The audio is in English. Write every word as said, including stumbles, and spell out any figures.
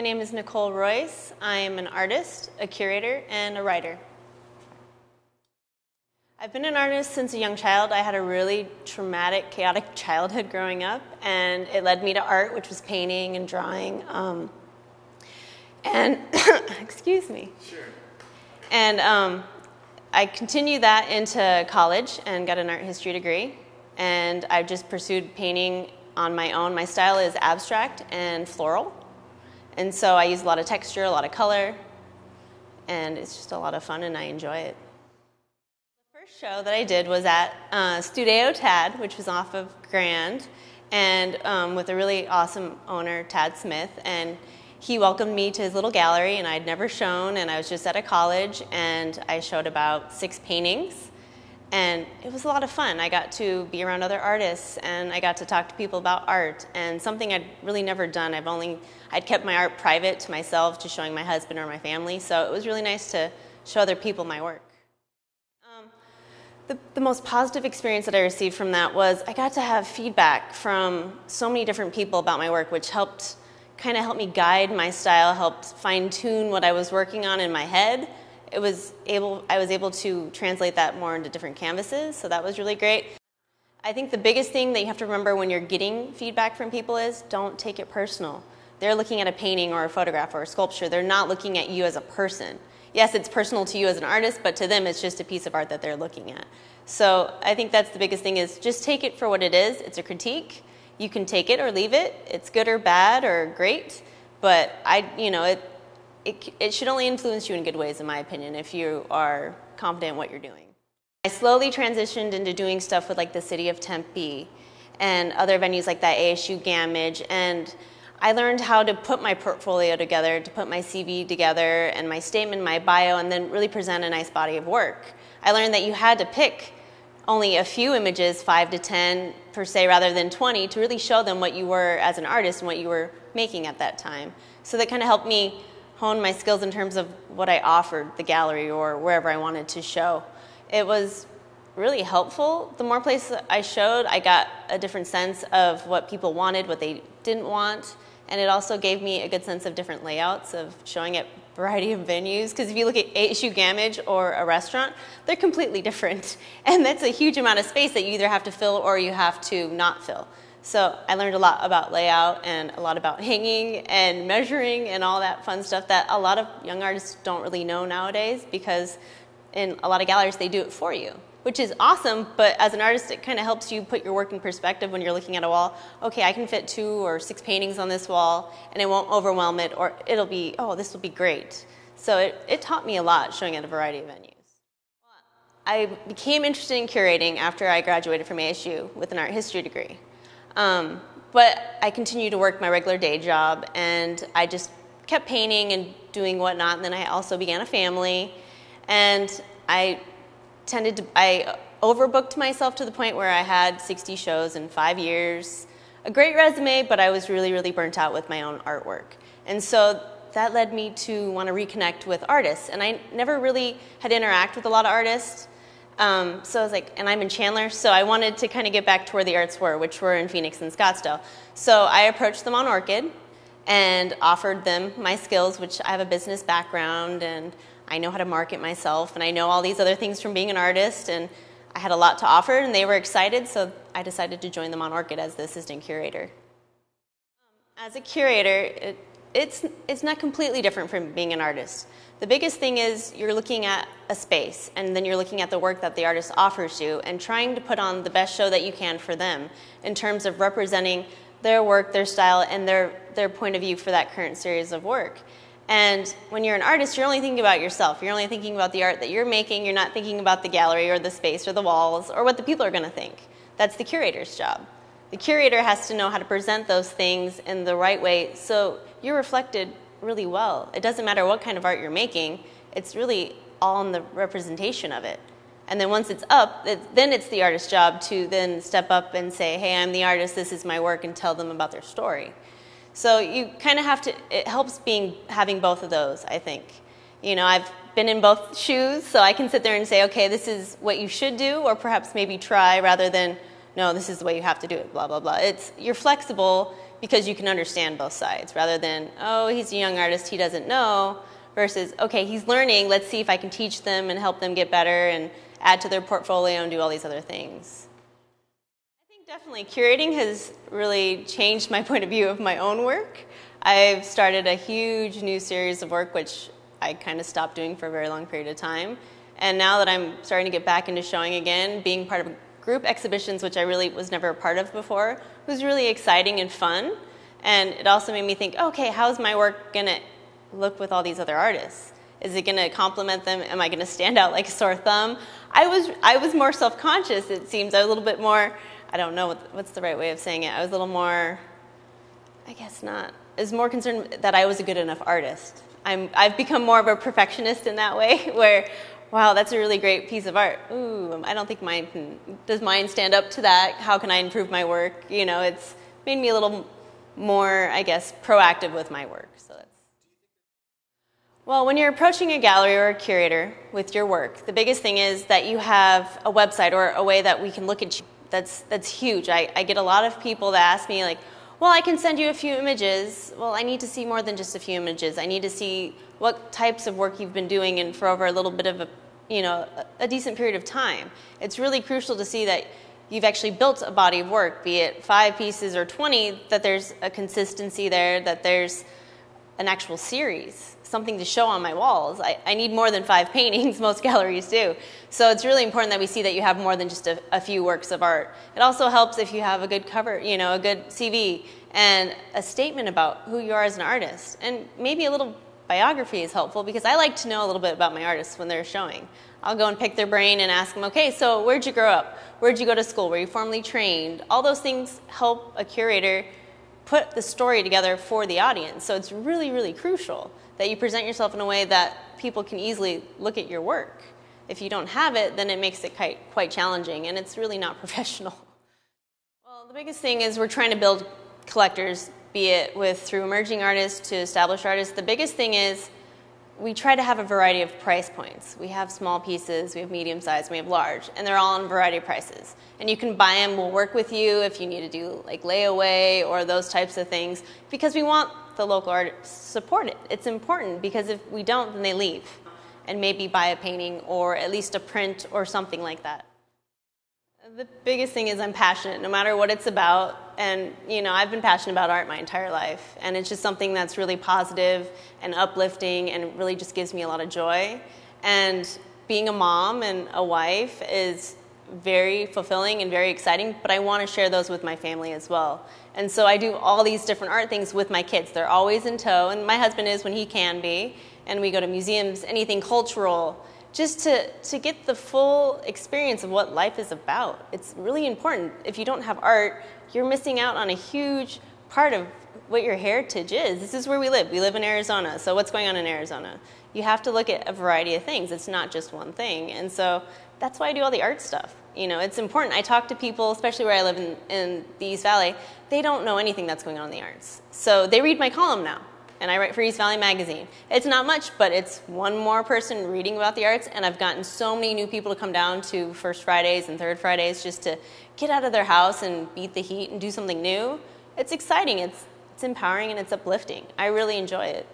My name is Nicole Royse. I am an artist, a curator, and a writer. I've been an artist since a young child. I had a really traumatic, chaotic childhood growing up, and it led me to art, which was painting and drawing. Um, and, excuse me. Sure. And um, I continued that into college and got an art history degree, and I've just pursued painting on my own. My style is abstract and floral, and so I use a lot of texture, a lot of color, and it's just a lot of fun, and I enjoy it. Show that I did was at uh, Studio Tad, which was off of Grand, and um, with a really awesome owner, Tad Smith, and he welcomed me to his little gallery, and I'd never shown, and I was just at a college, and I showed about six paintings, and it was a lot of fun. I got to be around other artists, and I got to talk to people about art, and something I'd really never done. I've only, I'd kept my art private to myself, just showing my husband or my family, so it was really nice to show other people my work. The, the most positive experience that I received from that was I got to have feedback from so many different people about my work, which helped kind of help me guide my style, helped fine-tune what I was working on in my head. It was able, I was able to translate that more into different canvases, so that was really great. I think the biggest thing that you have to remember when you're getting feedback from people is don't take it personal. They're looking at a painting or a photograph or a sculpture. They're not looking at you as a person. Yes, it's personal to you as an artist, but to them it's just a piece of art that they're looking at. So I think that's the biggest thing is just take it for what it is. It's a critique. You can take it or leave it. It's good or bad or great, but I, you know, it, it, it should only influence you in good ways, in my opinion, if you are confident in what you're doing. I slowly transitioned into doing stuff with like the city of Tempe and other venues like that, A S U Gammage, and I learned how to put my portfolio together, to put my C V together and my statement, my bio, and then really present a nice body of work. I learned that you had to pick only a few images, five to ten per se, rather than twenty, to really show them what you were as an artist and what you were making at that time. So that kind of helped me hone my skills in terms of what I offered the gallery or wherever I wanted to show. It was really helpful. The more places I showed, I got a different sense of what people wanted, what they didn't want. And it also gave me a good sense of different layouts of showing at a variety of venues. Because if you look at A S U Gammage or a restaurant, they're completely different. And that's a huge amount of space that you either have to fill or you have to not fill. So I learned a lot about layout and a lot about hanging and measuring and all that fun stuff that a lot of young artists don't really know nowadays, because in a lot of galleries they do it for you, which is awesome, but as an artist, it kind of helps you put your work in perspective when you're looking at a wall. Okay, I can fit two or six paintings on this wall, and it won't overwhelm it, or it'll be, oh, this will be great. So it, it taught me a lot, showing at a variety of venues. I became interested in curating after I graduated from A S U with an art history degree. Um, but I continued to work my regular day job, and I just kept painting and doing whatnot, and then I also began a family, and I tended to, I overbooked myself to the point where I had sixty shows in five years, a great resume, but I was really, really burnt out with my own artwork. And so that led me to want to reconnect with artists. And I never really had interacted with a lot of artists. Um, so I was like, and I'm in Chandler, so I wanted to kind of get back to where the arts were, which were in Phoenix and Scottsdale. So I approached the Monorchid and offered them my skills, which I have a business background and I know how to market myself, and I know all these other things from being an artist, and I had a lot to offer, and they were excited, so I decided to join the Monorchid as the assistant curator. As a curator, it, it's, it's not completely different from being an artist. The biggest thing is you're looking at a space, and then you're looking at the work that the artist offers you, and trying to put on the best show that you can for them in terms of representing their work, their style, and their, their point of view for that current series of work. And when you're an artist, you're only thinking about yourself. You're only thinking about the art that you're making. You're not thinking about the gallery or the space or the walls or what the people are going to think. That's the curator's job. The curator has to know how to present those things in the right way so you're reflected really well. It doesn't matter what kind of art you're making. It's really all in the representation of it. And then once it's up, it, then it's the artist's job to then step up and say, hey, I'm the artist, this is my work, and tell them about their story. So you kind of have to, it helps being, having both of those, I think. You know, I've been in both shoes, so I can sit there and say, okay, this is what you should do, or perhaps maybe try, rather than, no, this is the way you have to do it, blah, blah, blah. It's, you're flexible, because you can understand both sides rather than, oh, he's a young artist, he doesn't know, versus, okay, he's learning, let's see if I can teach them and help them get better and add to their portfolio and do all these other things. I think definitely curating has really changed my point of view of my own work. I've started a huge new series of work, which I kind of stopped doing for a very long period of time. And now that I'm starting to get back into showing again, being part of group exhibitions, which I really was never a part of before, was really exciting and fun. And it also made me think, okay, how's my work going to look with all these other artists? Is it going to complement them? Am I going to stand out like a sore thumb? I was, I was more self-conscious, it seems. I was a little bit more, I don't know what, what's the right way of saying it. I was a little more, I guess not, I was more concerned that I was a good enough artist. I'm, I've become more of a perfectionist in that way, where, wow, that's a really great piece of art. Ooh, I don't think mine can, does mine stand up to that? How can I improve my work? You know, it's made me a little more, I guess, proactive with my work. So that's... Well, when you're approaching a gallery or a curator with your work, the biggest thing is that you have a website or a way that we can look at you. That's, that's huge. I, I get a lot of people that ask me, like, well, I can send you a few images. Well, I need to see more than just a few images. I need to see what types of work you've been doing and for over a little bit of a, you know, a decent period of time. It's really crucial to see that you've actually built a body of work, be it five pieces or twenty, that there's a consistency there, that there's an actual series, something to show on my walls. I, I need more than five paintings, most galleries do. So it's really important that we see that you have more than just a, a few works of art. It also helps if you have a good cover, you know, a good C V and a statement about who you are as an artist. And maybe a little biography is helpful because I like to know a little bit about my artists when they're showing. I'll go and pick their brain and ask them, okay, so where'd you grow up? Where'd you go to school? Were you formally trained? All those things help a curator put the story together for the audience. So it's really, really crucial that you present yourself in a way that people can easily look at your work. If you don't have it, then it makes it quite, quite challenging, and it's really not professional. Well, the biggest thing is we're trying to build collectors, be it with through emerging artists to established artists. The biggest thing is we try to have a variety of price points. We have small pieces, we have medium size, we have large, and they're all on a variety of prices. And you can buy them, we'll work with you if you need to do like layaway or those types of things, because we want the local artists supported. It's important because if we don't, then they leave and maybe buy a painting or at least a print or something like that. The biggest thing is I'm passionate, no matter what it's about. And, you know, I've been passionate about art my entire life. And it's just something that's really positive and uplifting and really just gives me a lot of joy. And being a mom and a wife is very fulfilling and very exciting, but I want to share those with my family as well. And so I do all these different art things with my kids. They're always in tow, and my husband is when he can be. And we go to museums, anything cultural, just to, to get the full experience of what life is about. It's really important. If you don't have art, you're missing out on a huge part of what your heritage is. This is where we live. We live in Arizona, so what's going on in Arizona? You have to look at a variety of things. It's not just one thing, and so that's why I do all the art stuff. You know, it's important. I talk to people, especially where I live in, in the East Valley. They don't know anything that's going on in the arts, so they read my column now. And I write for East Valley Magazine. It's not much, but it's one more person reading about the arts, and I've gotten so many new people to come down to First Fridays and Third Fridays just to get out of their house and beat the heat and do something new. It's exciting, it's, it's empowering, and it's uplifting. I really enjoy it.